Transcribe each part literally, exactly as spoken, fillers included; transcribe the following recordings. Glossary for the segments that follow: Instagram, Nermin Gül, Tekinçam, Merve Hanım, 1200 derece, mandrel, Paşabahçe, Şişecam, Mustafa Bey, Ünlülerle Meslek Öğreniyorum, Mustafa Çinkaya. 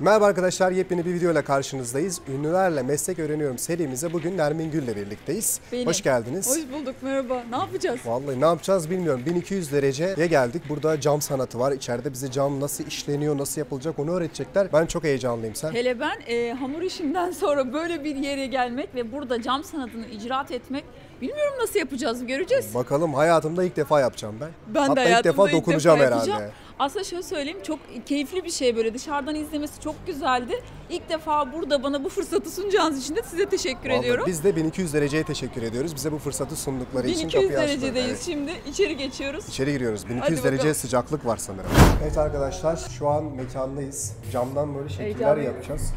Merhaba arkadaşlar, yepyeni bir videoyla karşınızdayız. Ünlülerle Meslek Öğreniyorum serimizde bugün Nermin Gül'le birlikteyiz. Benim. Hoş geldiniz. Hoş bulduk, merhaba. Ne yapacağız? Vallahi ne yapacağız bilmiyorum. bin iki yüz dereceye geldik. Burada cam sanatı var. İçeride bize cam nasıl işleniyor, nasıl yapılacak onu öğretecekler. Ben çok heyecanlıyım, sen? Hele ben e, hamur işimden sonra böyle bir yere gelmek ve burada cam sanatını icraat etmek... Bilmiyorum nasıl yapacağız, göreceğiz. Bakalım, hayatımda ilk defa yapacağım ben. Ben Hatta de ilk defa ilk dokunacağım defa herhalde. Aslında şöyle söyleyeyim, çok keyifli bir şey, böyle dışarıdan izlemesi çok güzeldi. İlk defa burada bana bu fırsatı sunacağınız için de size teşekkür Vallahi ediyorum. Biz de bin iki yüz dereceye teşekkür ediyoruz. Bize bu fırsatı sundukları için kapıyı açtılar. bin iki yüz derecedeyiz, evet. Şimdi içeri geçiyoruz. İçeri giriyoruz. bin iki yüz derece sıcaklık var sanırım. Evet arkadaşlar, şu an mekandayız. Camdan böyle şekiller Heyecanlı. yapacağız.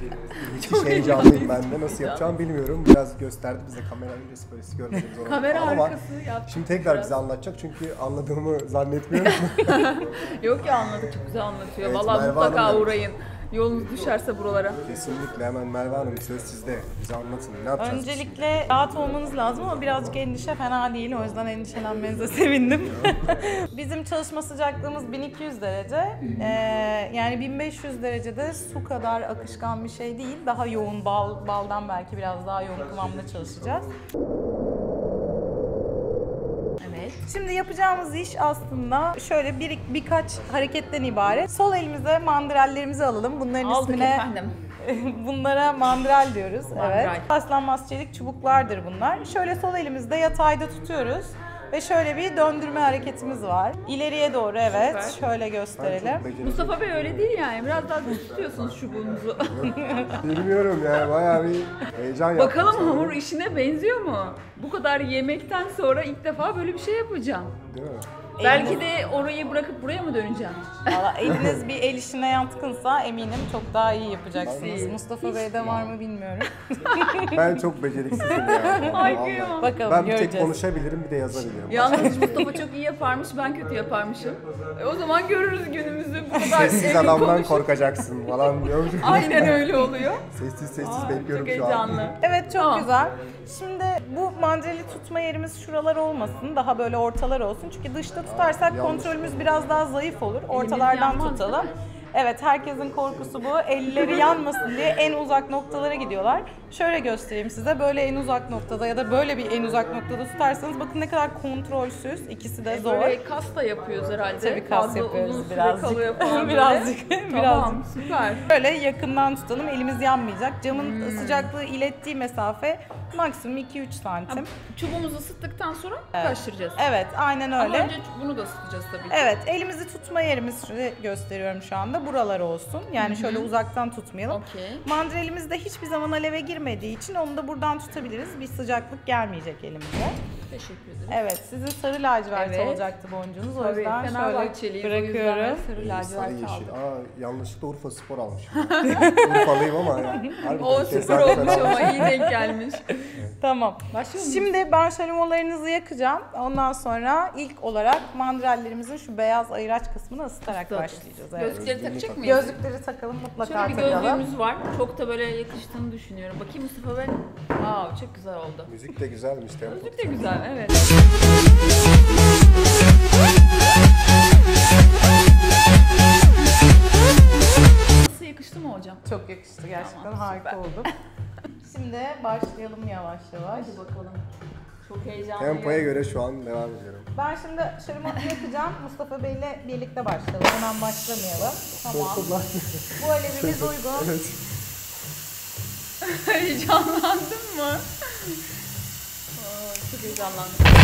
Hiç heyecanlıyım ben de. Nasıl yapacağım bilmiyorum. Biraz gösterdi bize kamera öncesi böylesi görmedim. Kamera arkası yaptık. Şimdi tekrar biraz bize anlatacak çünkü anladığımı zannetmiyorum. Yok ya, anladı, çok güzel anlatıyor. Evet, vallahi Merve mutlaka Hanım, uğrayın. Yolunuz düşerse buralara. Kesinlikle, hemen Merve Hanım söz sizde. Bize anlatın, ne yapacağız? Öncelikle şimdi? rahat olmanız lazım ama birazcık endişe fena değil. O yüzden endişelenmenize sevindim. Bizim çalışma sıcaklığımız bin iki yüz derece. Ee, yani bin beş yüz derecede su kadar akışkan bir şey değil. Daha yoğun, bal, baldan belki biraz daha yoğun kıvamda çalışacağız. Şimdi yapacağımız iş aslında şöyle bir, birkaç hareketten ibaret. Sol elimize mandrellerimizi alalım. Bunların Aldık ismine... Efendim. Bunlara mandrel diyoruz. Mandrel. Evet. Paslanmaz çelik çubuklardır bunlar. Şöyle sol elimizde yatayda tutuyoruz. Ve şöyle bir döndürme hareketimiz var. İleriye doğru, evet. Süper. Şöyle gösterelim. Mustafa Bey öyle değil yani. Biraz daha düz tutuyorsunuz çubuğunuzu. Bilmiyorum yani, bayağı bir heyecan yaptım. Bakalım sana. Hamur işine benziyor mu? Bu kadar yemekten sonra ilk defa böyle bir şey yapacağım. Değil mi? Belki de orayı bırakıp buraya mı döneceğim? Valla eliniz bir el işine yatkınsa eminim çok daha iyi yapacaksınız. Mustafa Bey'de var mı bilmiyorum. Ben çok beceriksizim ya. Ay kıyamam. Bakalım, ben bir tek konuşabilirim, bir de yazabilirim. Yalnız Mustafa çok iyi yaparmış, ben kötü yaparmışım. E, o zaman görürüz günümüzü. Bu kadar sessiz adamdan konuşur. korkacaksın falan diyor. Aynen öyle oluyor. Sessiz sessiz Aa, bekliyorum şu heyecanlı. an. Evet, çok tamam. güzel. Şimdi bu mandreli tutma yerimiz şuralar olmasın, daha böyle ortalar olsun. Çünkü dışta tutarsak kontrolümüz biraz daha zayıf olur. Ortalardan tutalım. Evet, herkesin korkusu bu. Elleri yanmasın diye en uzak noktalara gidiyorlar. Şöyle göstereyim size. Böyle en uzak noktada ya da böyle bir en uzak noktada tutarsanız bakın ne kadar kontrolsüz. İkisi de zor. Böyle kas da yapıyoruz herhalde. Tabii kas Fazla yapıyoruz birazcık. birazcık. birazcık. Tamam, süper. Böyle yakından tutalım. Elimiz yanmayacak. Camın hmm. sıcaklığı ilettiği mesafe maksimum iki üç santim. Çubuğumuzu ısıttıktan sonra evet. kaştıracağız. Evet, aynen öyle. Ama önce bunu da ısıtacağız tabii ki. Evet, elimizi tutma yerimiz gösteriyorum şu anda. Buralar olsun. Yani Hı -hı. şöyle uzaktan tutmayalım. Okay. Mandrelimiz de hiçbir zaman aleve girmediği için onu da buradan tutabiliriz. Bir sıcaklık gelmeyecek elimize. Teşekkür ederim. Evet, sizin sarı lacivert evet. olacaktı boncuğunuz. O yüzden evet, şöyle bırakıyorum. Sarı lacivert aldım. Aa, yanlışlıkla Urfa Spor almışım. Urfalıyım ama yani. O spor olmuş ama iyi denk gelmiş. Tamam. Başlıyoruz. Şimdi ben şalümolarınızı yakacağım. Ondan sonra ilk olarak mandrellerimizin şu beyaz ayıraç kısmını ısıtarak Isıt. başlayacağız. Evet. Gözlükleri takacak mıyız? Gözlükleri takalım, mutlaka takalım. Şöyle bir takalım. gözlüğümüz var. Çok da böyle yakıştığını düşünüyorum. Bakayım Mustafa Bey. Aa, çok güzel oldu. Müzik de güzelmiş. Müzik de güzel. Evet. Nasıl, yakıştı mı hocam? Çok yakıştı gerçekten, tamam, harika oldu. Şimdi başlayalım yavaş yavaş. Hadi bakalım. Çok heyecanlı. Tempoya göre şu an devam ediyorum. Ben şimdi şarımı yapacağım. Mustafa Bey'le birlikte başlayalım. Hemen başlamayalım. Tamam. Bu alevimiz uygun. Evet. Heyecanlandın mı? Çok heyecanlandım.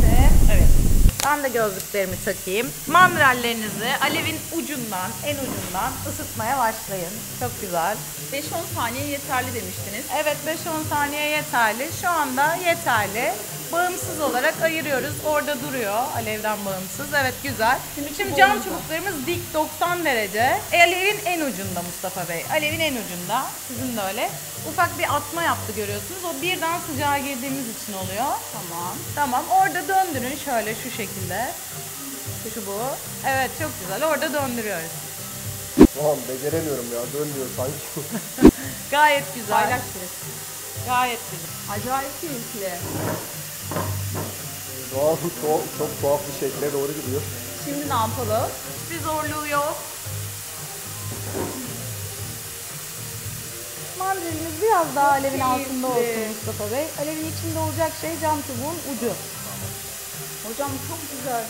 Şimdi, evet. Ben de gözlüklerimi takayım. Mandrellerinizi alevin ucundan, en ucundan ısıtmaya başlayın. Çok güzel. beş on saniye yeterli demiştiniz. Evet, beş on saniye yeterli. Şu anda yeterli. Bağımsız olarak ayırıyoruz. Orada duruyor. Alevden bağımsız. Evet, güzel. Şimdi, Şimdi cam çubuklarımız dik doksan derece. Alevin en ucunda Mustafa Bey. Alevin en ucunda. Sizin de öyle. Ufak bir atma yaptı, görüyorsunuz. O birden sıcağa girdiğimiz için oluyor. Tamam. Tamam. Orada döndürün şöyle şu şekilde. Şu bu. Evet, çok güzel. Orada döndürüyoruz. Tamam, beceremiyorum ya. Dönmüyor sanki. Gayet güzel. Paylaş Gayet güzel. Acayip keyifli. Doğal, çok, çok tuhaf bir şekilde doğru gidiyor. Şimdi ne yapalım? Hiçbir zorluğu yok. yüzden ürünümüz biraz daha alevin altında olsun Mustafa Bey. Alevin içinde olacak şey cam çubuğun ucu. Hocam çok güzel.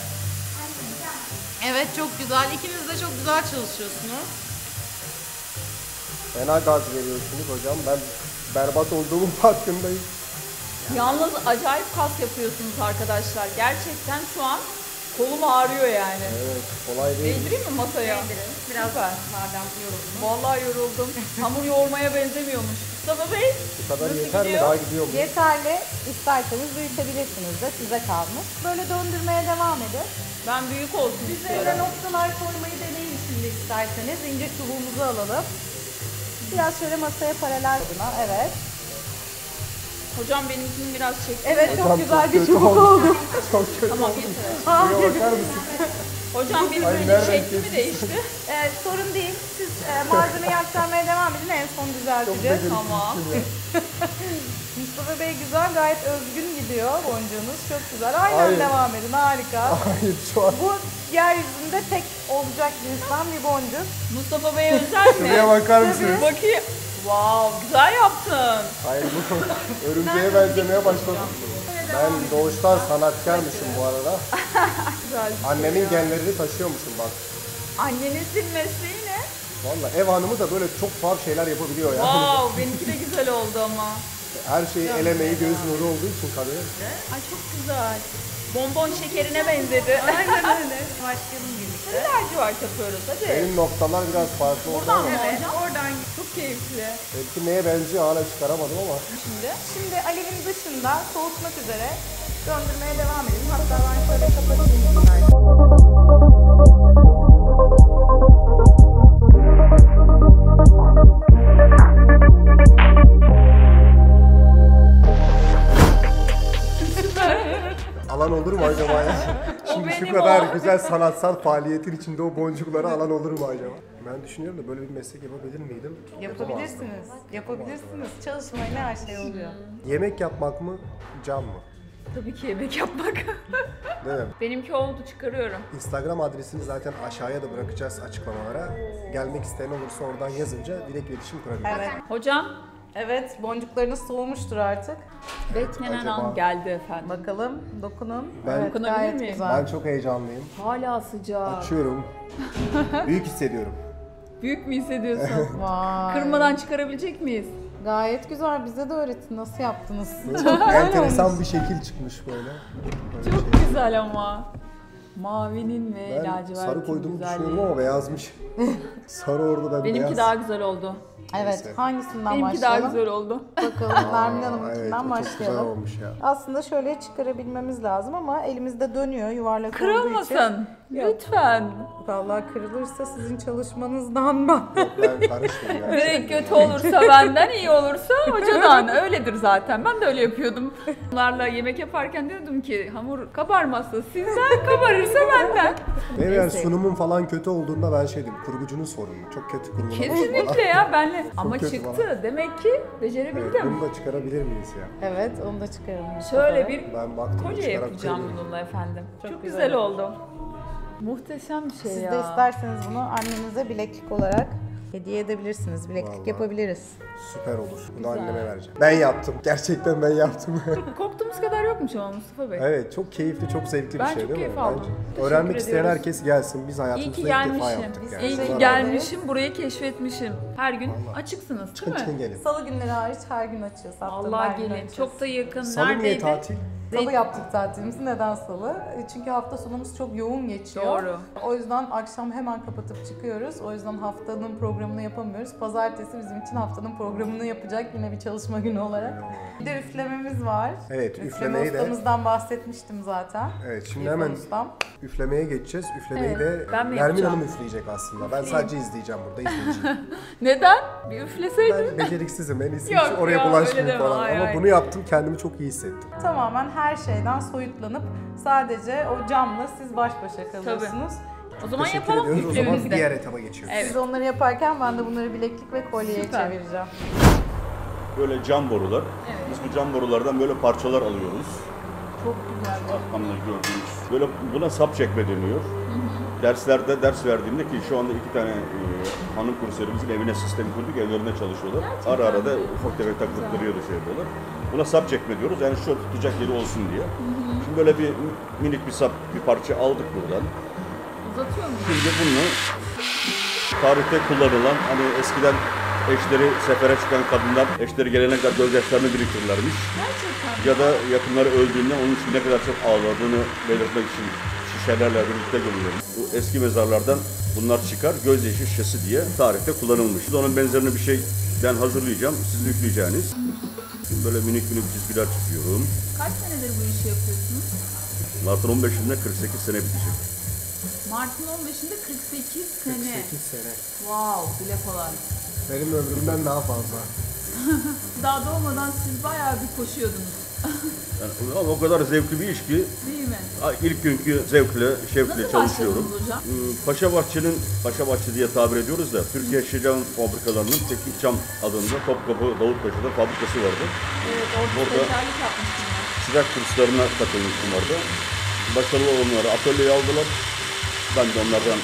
Evet çok güzel. İkiniz de çok güzel çalışıyorsunuz. Fena gaz veriyorsunuz hocam. Ben berbat olduğumun farkındayım. Yalnız acayip kas yapıyorsunuz arkadaşlar. Gerçekten şu an kolum ağrıyor yani. Evet, kolay değil. Değdireyim mi masaya? Değdirin. Biraz süper. Madem yoruldum. Vallahi yoruldum. Hamur yoğurmaya benzemiyormuş. Mustafa Bey, bu kadar nasıl yeter gidiyor? Mi? Daha gidiyor mu? Yeterli. İsterseniz büyütebilirsiniz de, size kalmış. Böyle döndürmeye devam edin. Ben büyük olsun istiyorum. Üzerine noktalar koymayı deneyin şimdi isterseniz. İnce çubuğumuzu alalım. Biraz şöyle masaya paralel buna. Evet. Hocam benimkinin biraz çekti. Evet hocam, çok güzel çok bir çubuk oldu. Çok kötü tamam, oldu. Tamam yeter. Hocam benimkinin şekli mi değişti? Evet, sorun değil. Siz e, malzemeyi aktarmaya devam edin. En son düzelteceğiz. Tamam. Mustafa Bey güzel, gayet özgün gidiyor boncuğunuz. Çok güzel. Aynen hayır, devam edin. Harika. Hayır, şu an. Bu yeryüzünde tek olacak cinsten bir boncuk. Mustafa Bey'e özel mi? Şuraya bakar mısınız? Bakayım. Wow, güzel yaptın. Hayır, bu örümceğe benzemeye başladım. Ben doğuştan sanatkarmışım bu arada. Annemin genlerini taşıyormuşum bak. Annenizin mesleği ne? Vallahi ev hanımı da böyle çok farklı şeyler yapabiliyor ya. Yani. Wow, benimki de güzel oldu ama. Her şeyi el emeği, göz nuru olduğu için kadın. Ay çok güzel. Bonbon şekerine benzedi. Aynen öyle. Başlayalım birlikte. Nelerci var yapıyoruz hadi. Benim noktalar biraz farklı oldu. Buradan mı hocam? Oradan çok keyifli. Belki neye benziyor hala çıkaramadım ama. Şimdi şimdi alevin dışında soğutmak üzere döndürmeye devam edin. Hatta ben şöyle alan olur mu acaba ya? Şimdi şu kadar o güzel sanatsal faaliyetin içinde o boncuklara alan olur mu acaba? Ben düşünüyorum da böyle bir meslek yapabilir miydim? Yapabilirsiniz. Yapabilirsiniz. Çalışmayla her şey oluyor. Yemek yapmak mı, cam mı? Tabii ki yemek yapmak. Değil mi? Benimki oldu, çıkarıyorum. Instagram adresini zaten aşağıya da bırakacağız açıklamalara. Gelmek isteyen olursa oradan yazınca direkt iletişim kurabiliriz. Evet. Hocam. Evet, boncuklarınız soğumuştur artık. Beklenen an geldi efendim. Bakalım, dokunun. Ben, evet, dokunabilir miyim? Ben çok heyecanlıyım. Hala sıcak. Açıyorum. Büyük hissediyorum. Büyük mü hissediyorsun? Vay. Kırmadan çıkarabilecek miyiz? Gayet güzel, bize de öğretin nasıl yaptınız. Çok enteresan bir şekil çıkmış böyle. Böyle çok şey güzel ama. Mavinin ve lacivertin sarı koyduğumu düşünüyorum ama beyazmış. Sarı orada da benimki beyaz. Benimki daha güzel oldu. Evet, neyse, hangisinden benimki başlayalım? Benimki daha güzel oldu. Bakalım, Nermin Hanım'ınkinden evet, başlayalım. Aslında şöyle çıkarabilmemiz lazım ama elimizde dönüyor yuvarlak kırılmasın olduğu için. Lütfen. Vallahi kırılırsa sizin çalışmanızdan mı? Yok, ben karışmıyorum. Direkt kötü olursa benden, iyi olursa hocadan. Öyledir zaten. Ben de öyle yapıyordum. Bunlarla yemek yaparken diyordum ki hamur kabarmazsa sizden, kabarırsa benden. Ve eğer sunumun falan kötü olduğunda ben şey dedim, kurgucunun sorunu. Çok kötü kurgulamış. Kesinlikle ya benle. Çok ama çıktı. Bana. Demek ki becerebildim. Evet, bunu da çıkarabilir miyiz ya? Evet, onu da çıkaralım. Şöyle bir kolye yapacağım bununla efendim. Çok, Çok güzel, güzel oldu. Muhteşem bir şey siz ya. Siz de isterseniz bunu annenize bileklik olarak hediye edebilirsiniz. Bileklik vallahi yapabiliriz. Süper olur. Bunu güzel anneme vereceğim. Ben yaptım. Gerçekten ben yaptım. Korktuğumuz kadar yokmuş ama Mustafa Bey. Evet, çok keyifli, çok zevkli ben bir şey değil mi? Ben çok keyif aldım. Öğrenmek isteyen herkes gelsin. Biz hayatımızda ilk defa yaptık. Biz yani. İyi ki gelmişim, burayı keşfetmişim. Her gün vallahi açıksınız değil mi? Gelin. Salı günleri hariç her gün açıyoruz. Vallahi gelin. Açıyoruz. Çok da yakın. Salı neredeydi? Tatil. Salı yaptık tatilimizi. Neden salı? Çünkü hafta sonumuz çok yoğun geçiyor. Doğru. O yüzden akşam hemen kapatıp çıkıyoruz. O yüzden haftanın programını yapamıyoruz. Pazartesi bizim için haftanın programını yapacak yine bir çalışma günü olarak. Bir de üflememiz var. Evet, üfleme ustamızdan de bahsetmiştim zaten. Evet, şimdi hemen ustam üflemeye geçeceğiz. Üflemeyi evet, de Nermin Hanım üfleyecek aslında. Ben sadece izleyeceğim burada, izleyeceğim. Neden? Bir üfleseydin. Ben beceriksizim. En iyisi hiç oraya bulaşmayayım falan. Ay, ama ay, bunu yaptım, kendimi çok iyi hissettim. Tamamen her şeyden soyutlanıp sadece o camla siz baş başa kalıyorsunuz. Tabii. O zaman teşekkür yapalım ediyoruz. O zaman diğer etaba geçiyoruz. Evet. Siz onları yaparken ben de bunları bileklik ve kolyeye süper çevireceğim. Böyle cam borular. Evet. Biz bu cam borulardan böyle parçalar alıyoruz. Çok güzel. Arkamda gördüğünüz. Böyle buna sap çekme deniyor. Hı hı. derslerde ders verdiğimde, ki şu anda iki tane e, hanım kursiyerimizin evine sistemi kurduk, evlerinde çalışıyorlar. Gerçekten ara ara da ufak tefek takılıp duruyordu, şey yapıyorlar. Buna sap çekme diyoruz, yani şöyle tutacak yeri olsun diye. Hı hı. Şimdi böyle bir minik bir sap, bir parça aldık buradan. Uzatıyor muyum? Şimdi bunu tarihte kullanılan, hani eskiden eşleri sefere çıkan kadınlar, eşleri gelene kadar gözyaşlarını biriktirirlermiş. Gerçekten. Ya da yakınları öldüğünde onun için ne kadar çok ağladığını belirtmek için şişelerle birlikte gömülüyoruz. Bu eski mezarlardan bunlar çıkar, gözyaşı şişesi diye tarihte kullanılmış. Onun benzerini bir şeyden hazırlayacağım, sizin yükleyeceğiniz. Şimdi böyle minik minik çizgiler çiziyorum. Kaç senedir bu işi yapıyorsunuz? Mart'ın on beşinde kırk sekiz sene bitecek. Mart'ın on beşinde kırk sekiz sene. kırk sekiz sene. Wow, bile kolay. Benim ömrümden daha fazla. Daha doğmadan siz bayağı bir koşuyordunuz. Yani o kadar zevkli bir iş ki. Değil mi? İlk günkü zevkle, şevkle nasıl çalışıyorum. Hocam? Paşabahçe'nin, Paşabahçe diye tabir ediyoruz da, Türkiye Şişecam fabrikalarının Tekinçam adında Topkapı Davutpaşa'da fabrikası vardı. Evet, orada tekerlik yapmıştım ben. Çırak kurslarına katılmıştım orada. Başarılı olanları atölyeye aldılar. Ben de onlardan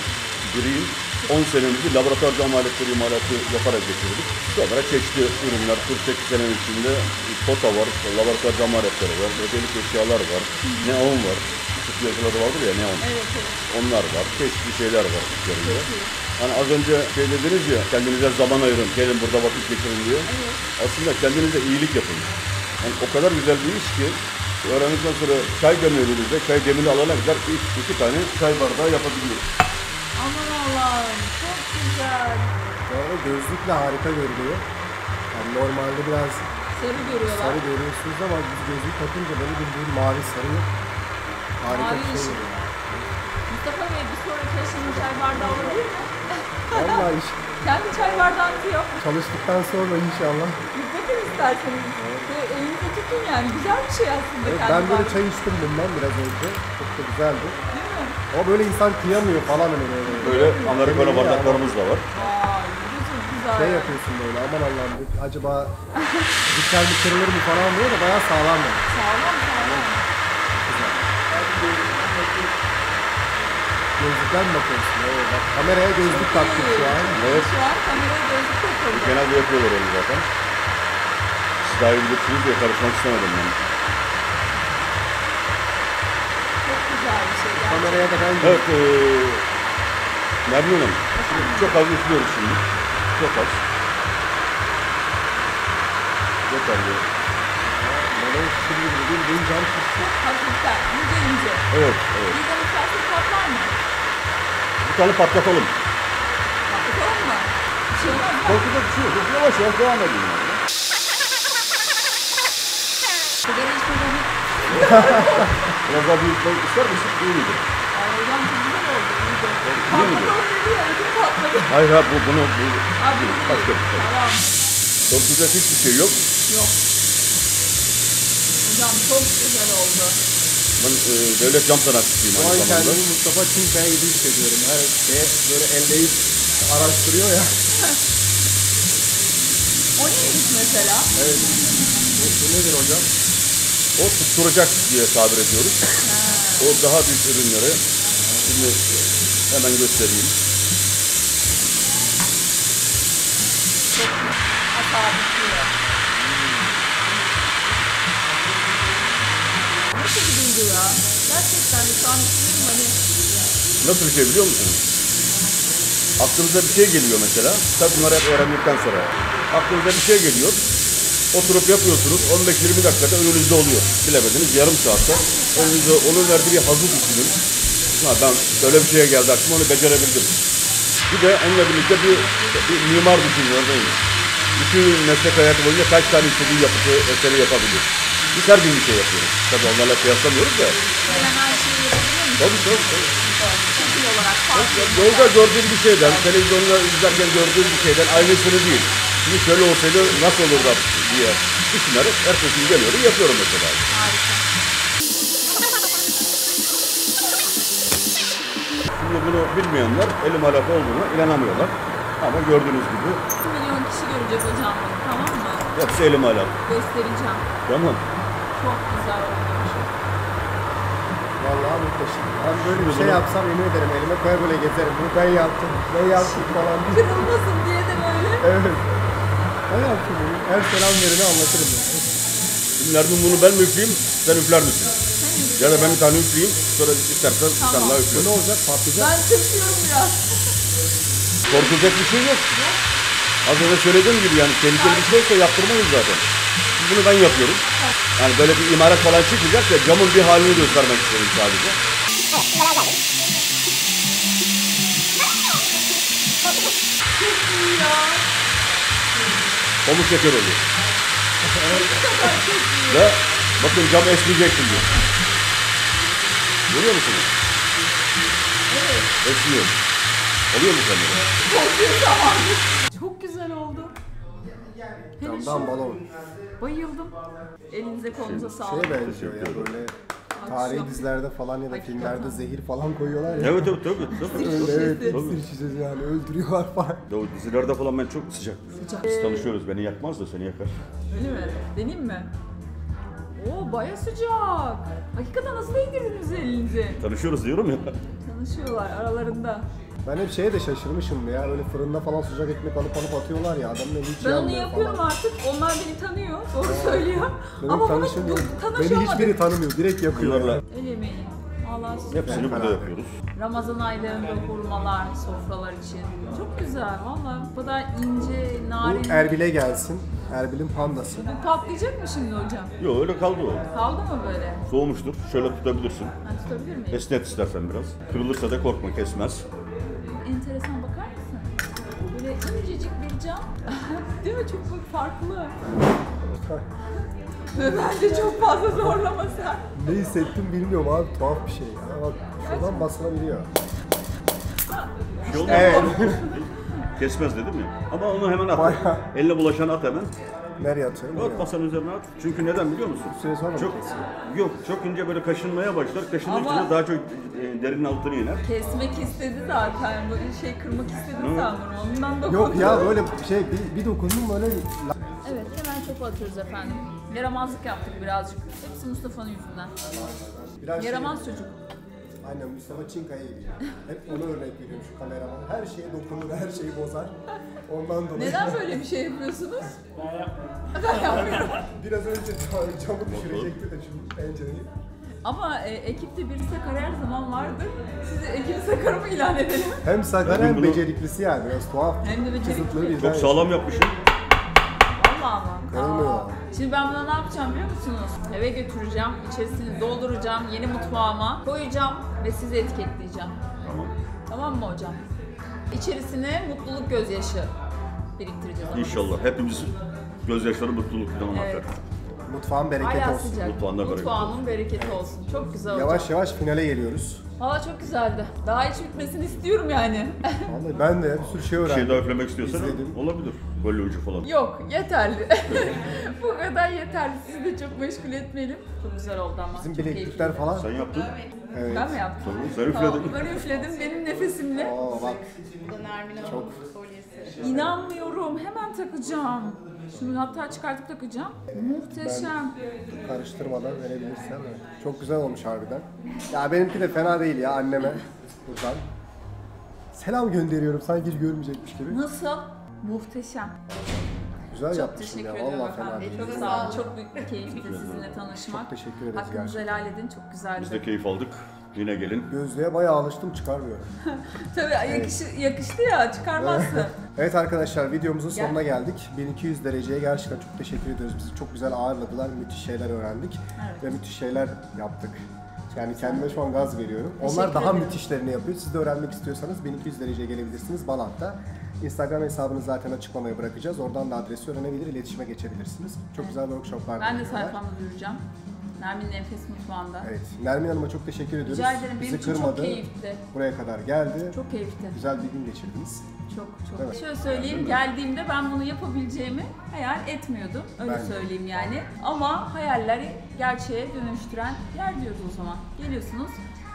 biriyim. on senemizi laboratuvar aletleri imalatı yaparak geçirdik. Sonra çeşitli ürünler, kırk sekiz sene içinde pota var, laboratuvar aletleri var, ödelik eşyalar var, neon var. Küçük yazıları vardır ya, neon. Evet, evet. Onlar var, çeşitli şeyler var üzerinde. Evet. Hani az önce şey dediniz ya, kendinize zaman ayırın, gelin burada vakit geçirin diye. Evet. Aslında kendinize iyilik yapın. Yani o kadar güzel bir iş ki, öğrendikten sonra çay demliği elimizde, çay demini alana kadar iki, iki tane çay bardağı yapabiliyoruz. Aman Allah'ım, çok güzel. Yani gözlükle harika görülüyor. Yani normalde biraz sarı görüyorlar. Sarı görüyorsunuz ama biz gözlük takınca böyle bir mavi sarı harika mavi bir şey oluyor. Mustafa Bey, bir sonraki yaşamın çay bardağı olabilir mi? Valla iş. Kendi çay bardağınızı yok. Çalıştıktan sonra inşallah. Hizmetin isterseniz. Evet. Elinizi tutun yani, güzel bir şey aslında. Evet, ben böyle çay içtim bundan biraz önce. Çok da güzeldi. O böyle insan kıyamıyor falan öyle. Böyle, böyle Amerikano bardaklarımız da var. Aa, güzel. Şey yapıyorsun böyle, aman Allah'ım acaba dikler mi kırılır mı falan diyor da bayağı sağlam yani. Sağlam, sağlam. Güzel. Gözlükten mi bakıyorsun? Evet, bak kameraya gözlük taktık şu an. Evet. Şu an kameraya gözlük takıyorlar. Genelde yapıyorlar onu zaten. Siz daha iyi bilirsiniz diye karışmak istemedim ben. Kameraya da ben evet, ee, Nermin Hanım, çok az üflüyoruz şimdi. Çok az. Yeterli. Böyle şimdi bir gün cam şişti. Hafiften, ince ince. Evet, evet. Bir tane şişti patlar mı? Bir tane patlatalım. Patlatalım mı? Bir şey olmaz mı? Korkuda bir şey yok. Yavaş yavaş devam edeyim. Sigara içmeden hiç. Biraz daha büyütmek ister misin? İyi miydi? Ay hocam çok güzel oldu. İyi miydi? Hayır ha bu bunu... Bu, abi başka bir şey. Tamam. Çok güzel, hiçbir şey yok. Yok. Hocam çok güzel oldu. Ben e, devlet cam sanatçısıyım aynı zamanda. Ben kendimi Mustafa Çinkaya gibi hissediyorum. Her şeye böyle elleyip araştırıyor ya. O neymiş mesela? Evet. Bu, bu nedir hocam? O tutturacak diye tabir ediyoruz. O daha büyük ürünleri. Şimdi hemen göstereyim. Nasıl bir duygu ya? Gerçekten de sanmıştım hani. Nasıl bir şey biliyor musunuz? Aklınıza bir şey geliyor mesela. Tabii bunları hep öğrendikten sonra. Aklınıza bir şey geliyor. Oturup yapıyorsunuz, on beş yirmi dakikada önünüzde oluyor. Bilemediniz, yarım saatte. Önünüzde, onun verdiği bir hazır düşünün. Ha, ben böyle bir şeye geldi aklıma, onu becerebildim. Bir de onunla birlikte bir, bir mimar düşünün, örneğin. Bütün meslek hayatı boyunca kaç tane istediği yapısı, eseri yapabilir. Biz her gün bir şey yapıyoruz. Tabii onlarla kıyaslamıyoruz da. Gelen her şeyi yapabiliyor musunuz? Tabii, tabii, tabii. Şekil olarak farklı. Yolda gördüğüm bir şeyden, televizyonda izlerken gördüğüm bir şeyden aynısını değil. Şimdi şöyle olsaydı nasıl olur da diye düşünerek herkesin geliyorum, yapıyorum mesela. Harika. Şimdi bunu bilmeyenler elim alak olduğuna inanamıyorlar. Ama gördüğünüz gibi. iki milyon kişi göreceğiz hocam, tamam mı? Hepsi elim alak. Göstereceğim. Tamam. Çok güzel olmuş. Vallahi muhteşem. Ben böyle bir şey yapsam yemin ederim elime koy böyle gezerim. Bunu ben yaptım, ben yaptım falan. Kırılmasın diye de böyle. Evet. Ben yaptım bunu. Her selam yerine anlatırım ben. Nermin bunu ben mi üfleyeyim, sen üfler misin? Ya da ben bir tane üfleyeyim, sonra istersen tamam. İnşallah üfleyeyim. Ne olacak? Patlayacak. Ben tırtıyorum biraz. Korkulacak bir şey yok. Ne? Az önce söylediğim gibi yani tehlikeli bir şey yoksa yaptırmayız zaten. Bunu ben yapıyorum. Yani böyle bir imarat falan çıkacak ya camın bir halini göstermek istedim sadece. Pamuk şeker oluyor. Ve bakın cam esneyecek şimdi. Görüyor musunuz? Evet. Esniyor. Oluyor mu sende? Çok güzel oldu. Camdan balon. Bayıldım. Elinize kolunuza sağlık. Şeye benziyor ya böyle tarihi dizilerde falan ya da filmlerde zehir falan koyuyorlar ya. Evet tabii tabii. Öyle evet. Sır şişesi yani öldürüyorlar falan. Ya o dizilerde falan ben çok sıcak. Sıcak. Biz tanışıyoruz. Beni yakmaz da seni yakar. Öyle mi? Deneyim mi? Oo baya sıcak. Hakikaten nasıl indirdiniz elinizi? Tanışıyoruz diyorum ya. Tanışıyorlar aralarında. Ben hep şeye de şaşırmışım ya, böyle fırında falan sıcak ekmek alıp alıp atıyorlar ya, adamın eli hiç yanmıyor falan. Ben onu yapıyorum artık, onlar beni tanıyor, doğru söylüyor. Benim ama bunu tanışamadık. Beni hiçbiri tanımıyor, direkt yakıyorlar. El yemeği, Allah size. Hepsini burada yapıyoruz. Ramazan aylarında hurmalar, sofralar için. Çok güzel, valla bu kadar ince, narin. Bu Erbil'e gelsin, Erbil'in pandası. Bu patlayacak mı şimdi hocam? Yok öyle kaldı o. Kaldı mı böyle? Soğumuştur, şöyle tutabilirsin. Ben tutabilir miyim? Esnet istersen biraz. Kırılırsa da korkma, kesmez. Enteresan bakar mısın? Böyle incecik bir cam. Değil mi? Çok farklı. Ve bence çok fazla zorlama sen. Ne hissettim bilmiyorum abi. Tuhaf bir şey ya. Bak şuradan basılabiliyor. Şey evet. Kesmez dedim ya. Ama onu hemen at. Bayağı. Elle bulaşanı at hemen. Nereye atıyorum? At masanın üzerine at. Çünkü neden biliyor musun? Süre sonra çok, yok çok ince böyle kaşınmaya başlar. Kaşındıkça daha çok e, derinin altını iner. Kesmek istedi zaten. Böyle şey kırmak istedi sen bunu. Ondan dokundu. Yok ya böyle şey bir, bir dokundum böyle. Evet hemen topu atıyoruz efendim. Yaramazlık yaptık birazcık. Hepsi Mustafa'nın yüzünden. Biraz yaramaz şey... çocuk. Aynen Mustafa Çinkaya gidiyor. Hep onu örnek veriyorum şu kameraman. Her şeye dokunur, her şeyi bozar. Ondan dolayı... Neden böyle bir şey yapıyorsunuz? Ben yapmıyorum. Ben yapmıyorum. Biraz önce camı düşürecekti de şu pencereyi. Ama e, ekipte bir sakar her zaman vardır. Siz ekip sakarı mı ilan edelim? Hem sakar hem bunu... beceriklisi yani. Biraz tuhaf. Hem de beceriklisi. Çok sağlam yapmışım. Vallahi ama. Şimdi ben buna ne yapacağım biliyor musunuz? Eve götüreceğim, içerisini dolduracağım, yeni mutfağıma koyacağım ve sizi etiketleyeceğim. Tamam. Tamam mı hocam? İçerisine mutluluk gözyaşı biriktireceğiz. İnşallah. Hepimizin gözyaşları mutluluk. Tamam. Evet. Mutfağın bereketi olsun. Mutfağında Mutfağının bereketi, bereketi olsun. Çok güzel olacak. Yavaş yavaş finale geliyoruz. Valla çok güzeldi. Daha hiç bitmesini istiyorum yani. Vallahi ben de bir sürü şey öğrendim. Bir şey daha üflemek istiyorsan olabilir. Böyle ucu falan. Yok yeterli. Bu kadar yeterli. Sizi de çok meşgul etmeyelim. Çok güzel oldu ama. Bizim bileklikler falan. Sen yaptın. Evet. Ben mi yaptım? Sen üfledin. Ben üfledim benim nefesimle. Oo bak. Çok. İnanmıyorum. Hemen takacağım. Şunu hatta çıkartıp takacağım. Evet, muhteşem. Karıştırmadan verebilirsen. Çok güzel olmuş harbiden. Ya benimki de fena değil ya anneme. Buradan. Selam gönderiyorum sanki hiç görmeyecekmiş gibi. Nasıl? Muhteşem. Güzel yapmışsın ya. Çok teşekkür ederim efendim. Çok sağ olun. Çok büyük bir keyifti sizinle tanışmak. Çok teşekkür ederiz. Hakkınızı helal edin. Çok güzeldi. Biz de keyif aldık. Yine gelin. Gözlüğe bayağı alıştım çıkarmıyorum. Tabii evet. yakışı, yakıştı ya çıkarmazsın. Evet arkadaşlar videomuzun Gel. sonuna geldik. bin iki yüz dereceye gerçekten çok teşekkür ediyoruz. Bizi çok güzel ağırladılar. Müthiş şeyler öğrendik. Evet. Ve müthiş şeyler yaptık. Yani kendime şu an gaz veriyorum. Teşekkür Onlar daha ederim. müthişlerini yapıyor. Siz de öğrenmek istiyorsanız bin iki yüz dereceye gelebilirsiniz Balat'ta. Instagram hesabını zaten açıklamaya bırakacağız. Oradan da adresi öğrenebilir, iletişime geçebilirsiniz. Çok evet. güzel workshoplar. Ben de sayfamda duyuracağım. Nermin Nefes Mutfağı'nda. Evet. Nermin Hanım'a çok teşekkür ediyoruz. Rica ederim. Bizi benim kırmadı. Çok keyifli. Buraya kadar geldi. Çok keyifli. Güzel bir gün geçirdiniz. Çok çok. Evet. Şöyle söyleyeyim, geldiğimde ben bunu yapabileceğimi hayal etmiyordum. Öyle ben söyleyeyim de. yani. Ama hayalleri gerçeğe dönüştüren yer diyoruz o zaman. Geliyorsunuz.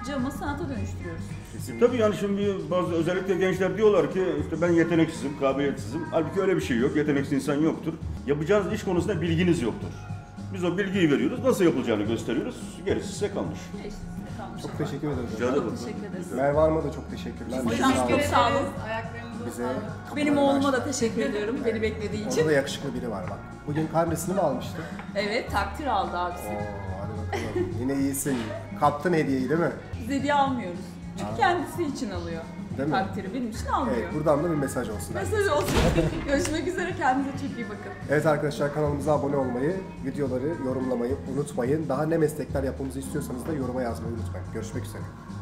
Camı sanata dönüştürüyoruz. Kesinlikle. Tabii yani şimdi bazı özellikle gençler diyorlar ki işte ben yeteneksizim, kabiliyetsizim. Halbuki öyle bir şey yok. Yeteneksiz insan yoktur. Yapacağınız iş konusunda bilginiz yoktur. Biz o bilgiyi veriyoruz, nasıl yapılacağını gösteriyoruz, gerisi size kalmış. Gerisi size kalmış. Çok teşekkür ederim. Canım. Teşekkür ederiz. Merve Hanım'a da çok teşekkürler. Çok sağ olun. Bize benim oğluma da teşekkür ediyorum evet. Beni beklediği için. Orada da yakışıklı biri var bak. Bugün karnesini mi almıştı? Evet, takdir aldı abisi. Oo, hadi bakalım. Yine iyisin. Kaptın hediyeyi değil mi? Biz hediye almıyoruz. Çünkü ha. kendisi için alıyor. Değil mi? Takdiri benim için almıyor. Evet, buradan da bir mesaj olsun. Mesaj olsun. Görüşmek üzere. Kendinize çok iyi bakın. Evet arkadaşlar, kanalımıza abone olmayı, videoları yorumlamayı unutmayın. Daha ne meslekler yapmamızı istiyorsanız da yoruma yazmayı unutmayın. Görüşmek üzere.